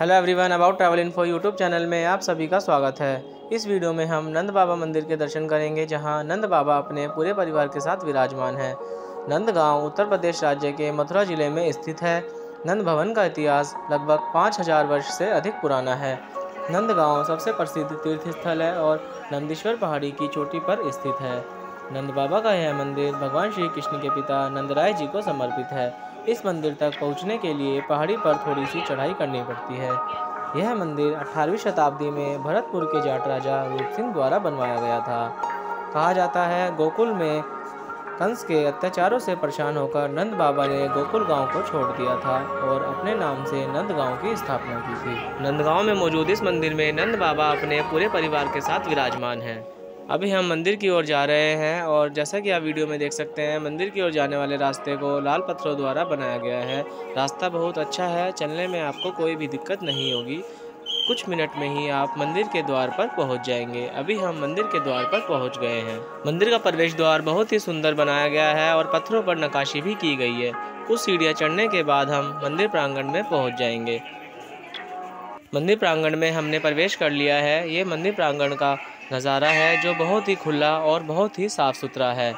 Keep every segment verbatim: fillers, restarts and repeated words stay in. Hello everyone, about travel info YouTube channel में आप सभी का स्वागत है। इस वीडियो में हम नंद बाबा मंदिर के दर्शन करेंगे, जहां नंद बाबा अपने पूरे परिवार के साथ विराजमान हैं। नंदगांव उत्तर प्रदेश राज्य के मथुरा जिले में स्थित है। नंद भवन का इतिहास लगभग पाँच हज़ार वर्ष से अधिक पुराना है। नंदगांव सबसे प्रसिद्ध तीर्थ स्थल है और नंदेश्वर पहाड़ी की चोटी पर स्थित है। नंद बाबा का यह मंदिर भगवान श्री कृष्ण के पिता नंदराय जी को समर्पित है। इस मंदिर तक पहुंचने के लिए पहाड़ी पर थोड़ी सी चढ़ाई करनी पड़ती है। यह मंदिर अठारहवीं शताब्दी में भरतपुर के जाट राजा रूप सिंह द्वारा बनवाया गया था। कहा जाता है गोकुल में कंस के अत्याचारों से परेशान होकर नंद बाबा ने गोकुल गांव को छोड़ दिया था और अपने नाम से नंदगांव की स्थापना की थी। नंदगांव में मौजूद इस मंदिर में नंद बाबा अपने पूरे परिवार के साथ विराजमान हैं। अभी हम मंदिर की ओर जा रहे हैं और जैसा कि आप वीडियो में देख सकते हैं, मंदिर की ओर जाने वाले रास्ते को लाल पत्थरों द्वारा बनाया गया है। रास्ता बहुत अच्छा है, चलने में आपको कोई भी दिक्कत नहीं होगी। कुछ मिनट में ही आप मंदिर के द्वार पर पहुंच जाएंगे। अभी हम मंदिर के द्वार पर पहुंच गए हैं। मंदिर का प्रवेश द्वार बहुत ही सुंदर बनाया गया है और पत्थरों पर नक्काशी भी की गई है। कुछ सीढ़ियाँ चढ़ने के बाद हम मंदिर प्रांगण में पहुँच जाएंगे। मंदिर प्रांगण में हमने प्रवेश कर लिया है। ये मंदिर प्रांगण का नज़ारा है जो बहुत ही खुला और बहुत ही साफ़ सुथरा है।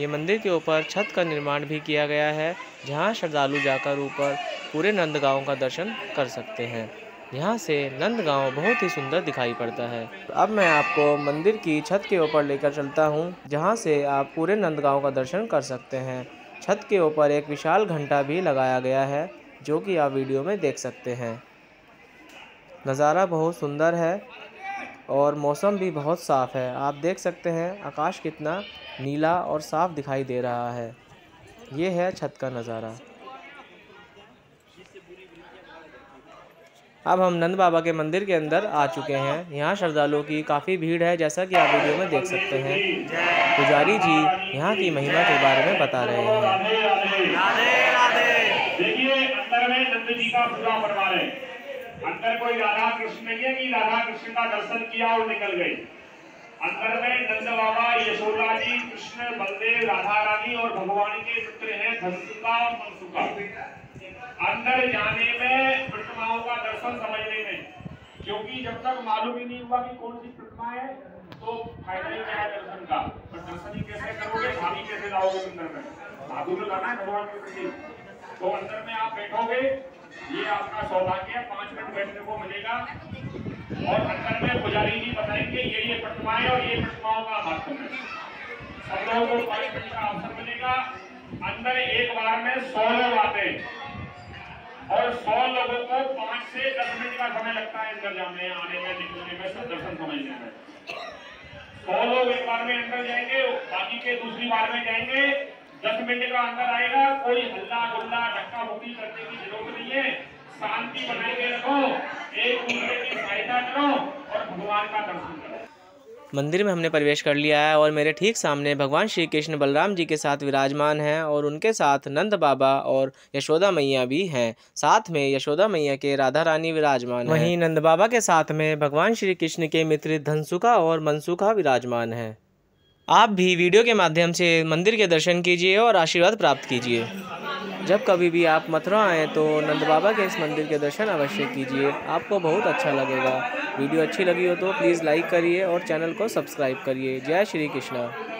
ये मंदिर के ऊपर छत का निर्माण भी किया गया है, जहां श्रद्धालु जाकर ऊपर पूरे नंदगांव का दर्शन कर सकते हैं। यहां से नंदगांव बहुत ही सुंदर दिखाई पड़ता है। अब मैं आपको मंदिर की छत के ऊपर लेकर चलता हूं, जहां से आप पूरे नंदगांव का दर्शन कर सकते हैं। छत के ऊपर एक विशाल घंटा भी लगाया गया है, जो कि आप वीडियो में देख सकते हैं। नज़ारा बहुत सुंदर है और मौसम भी बहुत साफ़ है। आप देख सकते हैं आकाश कितना नीला और साफ़ दिखाई दे रहा है। ये है छत का नज़ारा। अब हम नंद बाबा के मंदिर के अंदर आ चुके हैं। यहाँ श्रद्धालुओं की काफ़ी भीड़ है, जैसा कि आप वीडियो में देख सकते हैं। पुजारी जी यहाँ की महिमा के बारे में बता रहे हैं। अंदर कोई राधा कृष्ण ये नहीं, राधा कृष्ण का दर्शन किया और निकल गई। अंदर में नंद बाबा, यशोदा जी, कृष्ण, बलदेव, राधा रानी और भगवान के पुत्र हैं धनसुखा और मनसुखा। अंदर जाने में प्रतिमाओं का दर्शन समझने में, क्योंकि जब तक मालूम ही नहीं हुआ कि कौन सी प्रतिमा है तो फायदा ही क्या है दर्शन का। पर दर्शन ही कैसे करोगे, भाभी कैसे जाओगे अंदर में? भाभी को जाना है भगवान के प्रति, तो अंदर में आप बैठोगे, ये आपका सौभाग्य है। पाँच मिनट बैठने को मिलेगा और अंदर में पुजारी जी बताएंगे ये ये प्रतिमाएं और ये प्रतिमाओं का महत्व है। सब लोगों को पाँच मिनट का अवसर मिलेगा। अंदर एक बार में सौ लोग आते हैं और सौ लोगों को पाँच से दस मिनट का समय लगता है अंदर जाने आने में, निकलने में, सब दर्शन समझने में। सौ लोग एक बार में अंदर जाएंगे, बाकी के दूसरी बार में जाएंगे। दस मिनट का अंदर आएगा, कोई हल्ला गुल्ला धक्का मुक्की करने की जरूरत नहीं है। शांति बनाए के रखो, एक दूसरे की सहायता करो और भगवान का दर्शन करो। मंदिर में हमने प्रवेश कर लिया है और मेरे ठीक सामने भगवान श्री कृष्ण बलराम जी के साथ विराजमान हैं और उनके साथ नंद बाबा और यशोदा मैया भी हैं। साथ में यशोदा मैया के राधा रानी विराजमान हैं। वहीं नंद बाबा के साथ में भगवान श्री कृष्ण के मित्र धनसुखा और मनसुखा विराजमान हैं। आप भी वीडियो के माध्यम से मंदिर के दर्शन कीजिए और आशीर्वाद प्राप्त कीजिए। जब कभी भी आप मथुरा आएँ तो नंद बाबा के इस मंदिर के दर्शन अवश्य कीजिए, आपको बहुत अच्छा लगेगा। वीडियो अच्छी लगी हो तो प्लीज़ लाइक करिए और चैनल को सब्सक्राइब करिए। जय श्री कृष्णा।